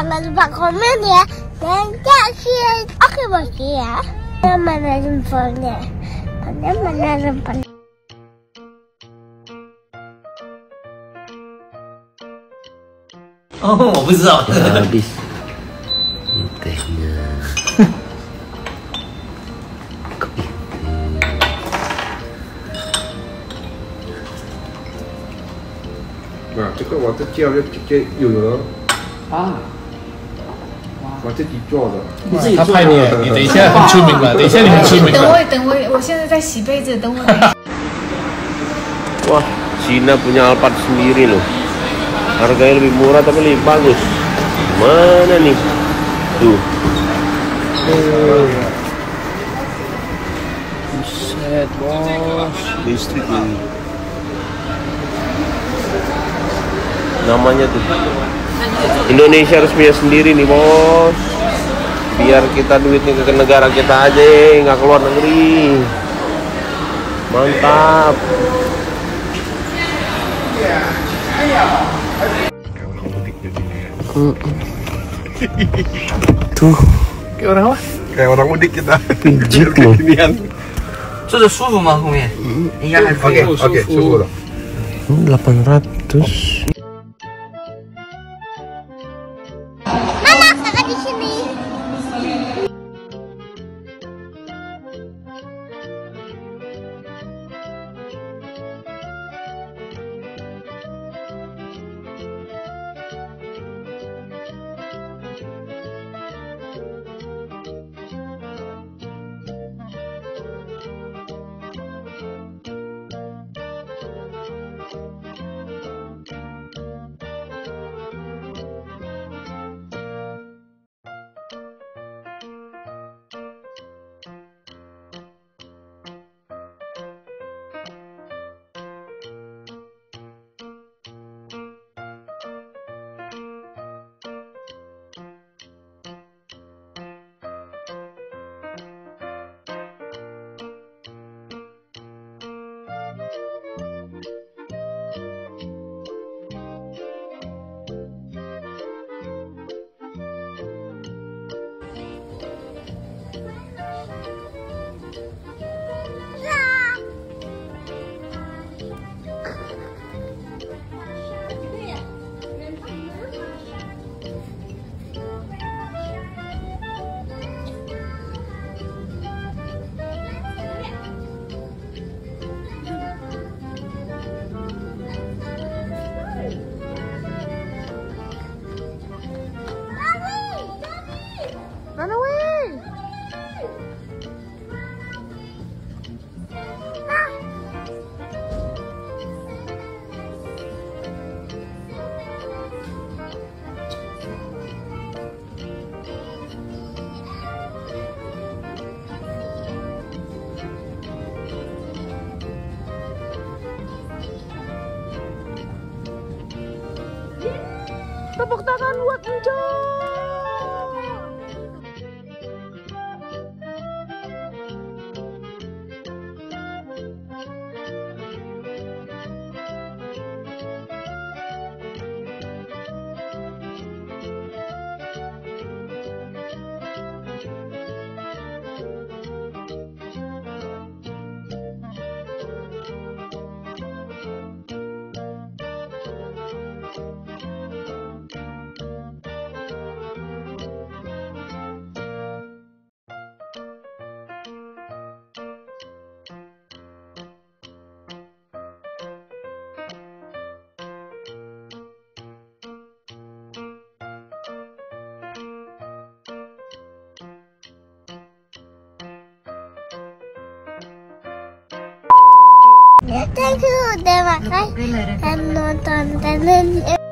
Mama back home in there, then that she is occupied here. I'm a reason for that. I'm a reason for that. Oh, I don't know. Habis. Tehnya. Kopi. Nah, this water jiao just straight out. Ah. 我自己做的，你自己做的。他拍你，你等一下很出名了，等一下你很出名了。等我，我现在在洗被子，等我。Wah, Cina punya Alphard sendiri loh. Harganya lebih murah tapi lebih bagus. Mana nih? Tuh. Buset, bos. Listrik ini. Namanya tuh. Indonesia harus punya sendiri nih bos, biar kita duitnya ke negara kita aja, nggak keluar negeri. Mantap. Tuh, kayak orang apa? Kayak orang mudik kita. Pijit loh. Sudah suhu mah kumi. Iya, oke, suhu. 800. Tepuk tangan buat Enjoy. Thank you, terima kasih. Nonton